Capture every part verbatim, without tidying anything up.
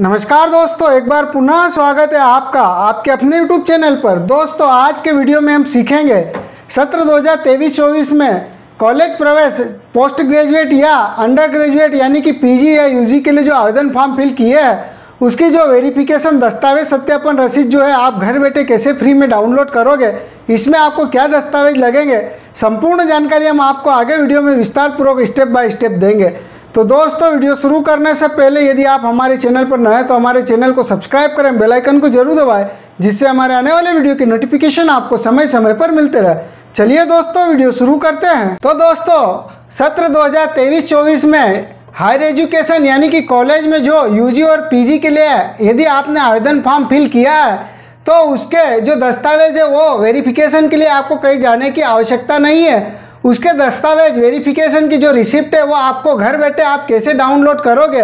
नमस्कार दोस्तों, एक बार पुनः स्वागत है आपका आपके अपने YouTube चैनल पर। दोस्तों, आज के वीडियो में हम सीखेंगे सत्र दो हज़ार तेईस चौबीस में कॉलेज प्रवेश पोस्ट ग्रेजुएट या अंडर ग्रेजुएट यानी कि पीजी या यूजी के लिए जो आवेदन फॉर्म फिल किए हैं उसकी जो वेरिफिकेशन दस्तावेज सत्यापन रसीद जो है आप घर बैठे कैसे फ्री में डाउनलोड करोगे, इसमें आपको क्या दस्तावेज लगेंगे, संपूर्ण जानकारी हम आपको आगे वीडियो में विस्तारपूर्वक स्टेप बाय स्टेप देंगे। तो दोस्तों, वीडियो शुरू करने से पहले यदि आप हमारे चैनल पर नए हैं तो हमारे चैनल को सब्सक्राइब करें, बेल आइकन को जरूर दबाएं जिससे हमारे आने वाले वीडियो की नोटिफिकेशन आपको समय समय पर मिलते रहे। चलिए दोस्तों, वीडियो शुरू करते हैं। तो दोस्तों, सत्र दो हज़ार तेईस चौबीस में हायर एजुकेशन यानी कि कॉलेज में जो यूजी और पीजी के लिए यदि आपने आवेदन फॉर्म फिल किया है तो उसके जो दस्तावेज है वो वेरिफिकेशन के लिए आपको कहीं जाने की आवश्यकता नहीं है। उसके दस्तावेज वेरिफिकेशन की जो रिसिप्ट है वो आपको घर बैठे आप कैसे डाउनलोड करोगे,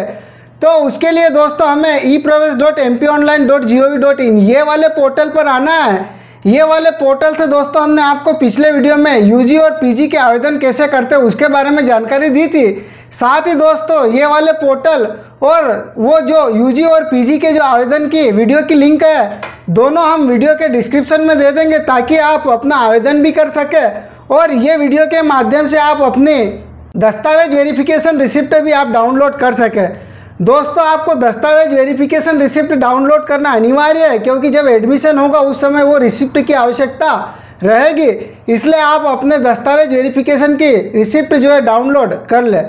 तो उसके लिए दोस्तों हमें e Pravesh dot M P online dot G O V dot in ये वाले पोर्टल पर आना है। ये वाले पोर्टल से दोस्तों हमने आपको पिछले वीडियो में यूजी और पीजी के आवेदन कैसे करते हैं उसके बारे में जानकारी दी थी। साथ ही दोस्तों, ये वाले पोर्टल और वो जो यूजी और पीजी के जो आवेदन की वीडियो की लिंक है दोनों हम वीडियो के डिस्क्रिप्शन में दे देंगे ताकि आप अपना आवेदन भी कर सकें और ये वीडियो के माध्यम से आप अपने दस्तावेज वेरिफिकेशन रिसिप्ट भी आप डाउनलोड कर सकें। दोस्तों, आपको दस्तावेज वेरिफिकेशन रिसिप्ट डाउनलोड करना अनिवार्य है क्योंकि जब एडमिशन होगा उस समय वो रिसिप्ट की आवश्यकता रहेगी, इसलिए आप अपने दस्तावेज वेरिफिकेशन की रिसिप्ट जो है डाउनलोड कर लें।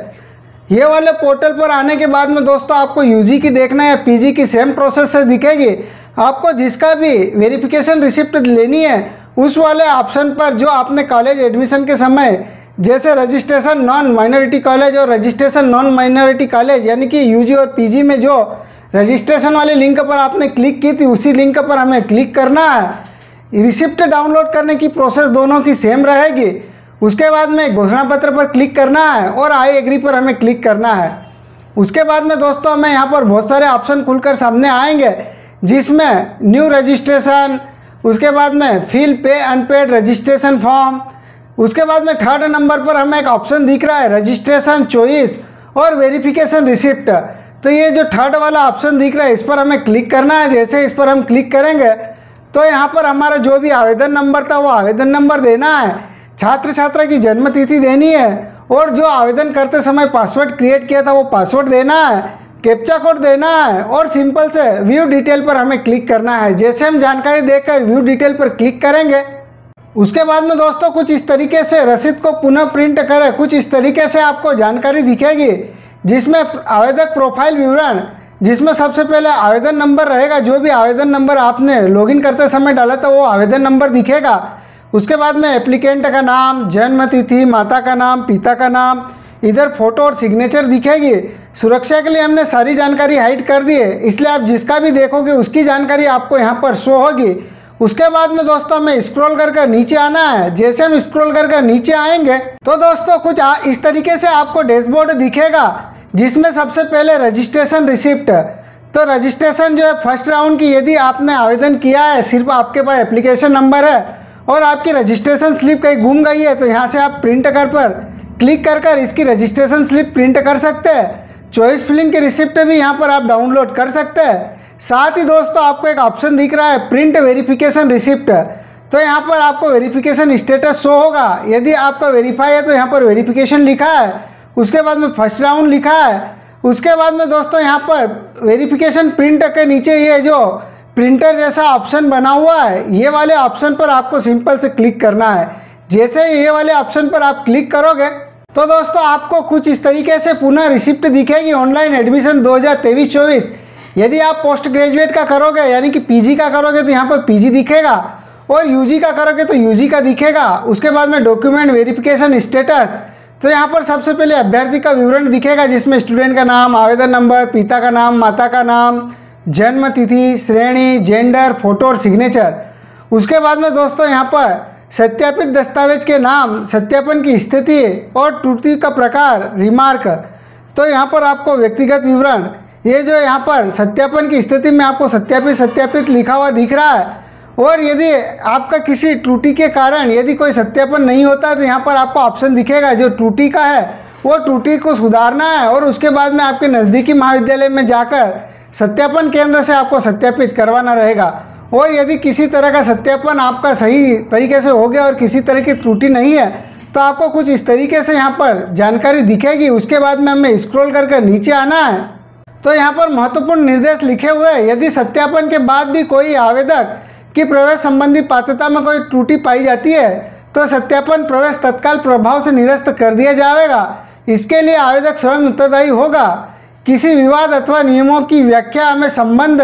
ये वाले पोर्टल पर आने के बाद में दोस्तों आपको यूजी की देखना है, पीजी की सेम प्रोसेस से दिखेगी। आपको जिसका भी वेरिफिकेशन रिसिप्ट लेनी है उस वाले ऑप्शन पर जो आपने कॉलेज एडमिशन के समय जैसे रजिस्ट्रेशन नॉन माइनॉरिटी कॉलेज और रजिस्ट्रेशन नॉन माइनॉरिटी कॉलेज यानी कि यूजी और पीजी में जो रजिस्ट्रेशन वाले लिंक पर आपने क्लिक की थी उसी लिंक पर हमें क्लिक करना है। रिसिप्ट डाउनलोड करने की प्रोसेस दोनों की सेम रहेगी। उसके बाद में घोषणा पत्र पर क्लिक करना है और आई एग्री पर हमें क्लिक करना है। उसके बाद में दोस्तों हमें यहाँ पर बहुत सारे ऑप्शन खुलकर सामने आएंगे जिसमें न्यू रजिस्ट्रेशन, उसके बाद में फिल पे अनपेड रजिस्ट्रेशन फॉर्म, उसके बाद में थर्ड नंबर पर हमें एक ऑप्शन दिख रहा है रजिस्ट्रेशन चॉइस और वेरिफिकेशन रिसिप्ट। तो ये जो थर्ड वाला ऑप्शन दिख रहा है इस पर हमें क्लिक करना है। जैसे इस पर हम क्लिक करेंगे तो यहाँ पर हमारा जो भी आवेदन नंबर था वो आवेदन नंबर देना है, छात्र छात्रा की जन्म तिथि देनी है और जो आवेदन करते समय पासवर्ड क्रिएट किया था वो पासवर्ड देना है, कैप्चा कोड देना है और सिंपल से व्यू डिटेल पर हमें क्लिक करना है। जैसे हम जानकारी देकर व्यू डिटेल पर क्लिक करेंगे उसके बाद में दोस्तों कुछ इस तरीके से रसीद को पुनः प्रिंट करें, कुछ इस तरीके से आपको जानकारी दिखेगी जिसमें आवेदक प्रोफाइल विवरण, जिसमें सबसे पहले आवेदन नंबर रहेगा, जो भी आवेदन नंबर आपने लॉगिन करते समय डाला था वो आवेदन नंबर दिखेगा। उसके बाद में एप्लीकेंट का नाम, जन्म तिथि, माता का नाम, पिता का नाम, इधर फोटो और सिग्नेचर दिखेगी। सुरक्षा के लिए हमने सारी जानकारी हाइड कर दी है, इसलिए आप जिसका भी देखोगे उसकी जानकारी आपको यहाँ पर शो होगी। उसके बाद में दोस्तों हमें स्क्रॉल कर कर नीचे आना है। जैसे हम स्क्रॉल कर कर नीचे आएंगे तो दोस्तों कुछ आ, इस तरीके से आपको डैशबोर्ड दिखेगा जिसमें सबसे पहले रजिस्ट्रेशन रिसिप्ट। तो रजिस्ट्रेशन जो है फर्स्ट राउंड की यदि आपने आवेदन किया है, सिर्फ आपके पास एप्लीकेशन नंबर है और आपकी रजिस्ट्रेशन स्लिप कहीं घूम गई है तो यहाँ से आप प्रिंट कर पर क्लिक कर कर इसकी रजिस्ट्रेशन स्लिप प्रिंट कर सकते हैं। चॉइस फिलिंग के रिसिप्ट भी यहाँ पर आप डाउनलोड कर सकते हैं। साथ ही दोस्तों आपको एक ऑप्शन दिख रहा है प्रिंट वेरिफिकेशन रिसिप्ट, तो यहाँ पर आपको वेरिफिकेशन स्टेटस शो होगा। यदि आपका वेरीफाई है तो यहाँ पर वेरिफिकेशन लिखा है, उसके बाद में फर्स्ट राउंड लिखा है। उसके बाद में दोस्तों यहाँ पर वेरिफिकेशन प्रिंट के नीचे ये जो प्रिंटर जैसा ऑप्शन बना हुआ है ये वाले ऑप्शन पर आपको सिंपल से क्लिक करना है। जैसे ये वाले ऑप्शन पर आप क्लिक करोगे तो दोस्तों आपको कुछ इस तरीके से पुनः रिसिप्ट दिखेगी। ऑनलाइन एडमिशन दो हज़ार तेईस चौबीस यदि आप पोस्ट ग्रेजुएट का करोगे यानी कि पीजी का करोगे तो यहाँ पर पीजी दिखेगा और यूजी का करोगे तो यूजी का दिखेगा। उसके बाद में डॉक्यूमेंट वेरिफिकेशन स्टेटस, तो यहाँ पर सबसे पहले अभ्यर्थी का विवरण दिखेगा जिसमें स्टूडेंट का नाम, आवेदन नंबर, पिता का नाम, माता का नाम, जन्म तिथि, श्रेणी, जेंडर, फोटो और सिग्नेचर। उसके बाद में दोस्तों यहाँ पर सत्यापित दस्तावेज के नाम, सत्यापन की स्थिति और त्रुटि का प्रकार, रिमार्क। तो यहाँ पर आपको व्यक्तिगत विवरण, ये जो यहाँ पर सत्यापन की स्थिति में आपको सत्यापित सत्यापित लिखा हुआ दिख रहा है और यदि आपका किसी त्रुटि के कारण यदि कोई सत्यापन नहीं होता तो यहाँ पर आपको ऑप्शन दिखेगा जो त्रुटि का है वो त्रुटि को सुधारना है और उसके बाद में आपके नज़दीकी महाविद्यालय में जाकर सत्यापन केंद्र से आपको सत्यापित करवाना रहेगा। और यदि किसी तरह का सत्यापन आपका सही तरीके से हो गया और किसी तरह की त्रुटि नहीं है तो आपको कुछ इस तरीके से यहाँ पर जानकारी दिखेगी। उसके बाद में हमें स्क्रॉल कर कर नीचे आना है, तो यहाँ पर महत्वपूर्ण निर्देश लिखे हुए हैं। यदि सत्यापन के बाद भी कोई आवेदक की प्रवेश संबंधी पात्रता में कोई त्रुटि पाई जाती है तो सत्यापन प्रवेश तत्काल प्रभाव से निरस्त कर दिया जाएगा। इसके लिए आवेदक स्वयं उत्तरदायी होगा। किसी विवाद अथवा नियमों की व्याख्या एवं संबंध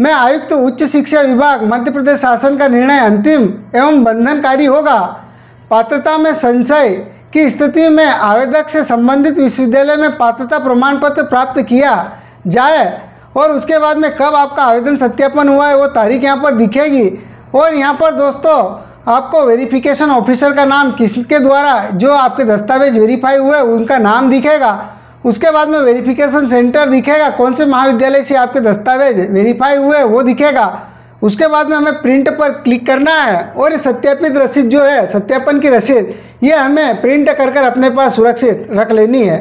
में आयुक्त उच्च शिक्षा विभाग मध्य प्रदेश शासन का निर्णय अंतिम एवं बंधनकारी होगा। पात्रता में संशय की स्थिति में आवेदक से संबंधित विश्वविद्यालय में पात्रता प्रमाण पत्र प्राप्त किया जाए और उसके बाद में कब आपका आवेदन सत्यापन हुआ है वो तारीख यहाँ पर दिखेगी। और यहाँ पर दोस्तों आपको वेरिफिकेशन ऑफिसर का नाम, किसके द्वारा जो आपके दस्तावेज वेरीफाई हुए उनका नाम दिखेगा। उसके बाद में वेरिफिकेशन सेंटर दिखेगा, कौन से महाविद्यालय से आपके दस्तावेज वेरीफाई हुए वो दिखेगा। उसके बाद में हमें प्रिंट पर क्लिक करना है और सत्यापित रसीद जो है, सत्यापन की रसीद, ये हमें प्रिंट कर कर अपने पास सुरक्षित रख लेनी है।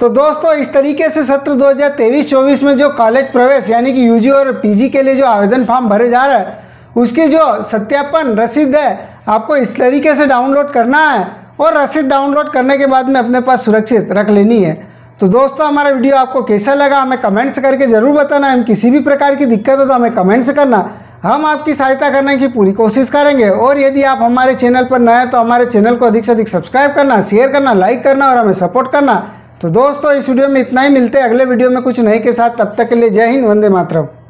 तो दोस्तों इस तरीके से सत्र दो हज़ार तेईस चौबीस में जो कॉलेज प्रवेश यानी कि यूजी और पीजी के लिए जो आवेदन फॉर्म भरे जा रहा है उसकी जो सत्यापन रसीद है आपको इस तरीके से डाउनलोड करना है और रसीद डाउनलोड करने के बाद में अपने पास सुरक्षित रख लेनी है। तो दोस्तों हमारा वीडियो आपको कैसा लगा हमें कमेंट्स करके ज़रूर बताना। हम किसी भी प्रकार की दिक्कत हो तो हमें कमेंट्स करना, हम आपकी सहायता करने की पूरी कोशिश करेंगे। और यदि आप हमारे चैनल पर नए हैं तो हमारे चैनल को अधिक से अधिक सब्सक्राइब करना, शेयर करना, लाइक करना और हमें सपोर्ट करना। तो दोस्तों इस वीडियो में इतना ही, मिलते हैं अगले वीडियो में कुछ नए के साथ। तब तक के लिए जय हिंद, वंदे मातरम।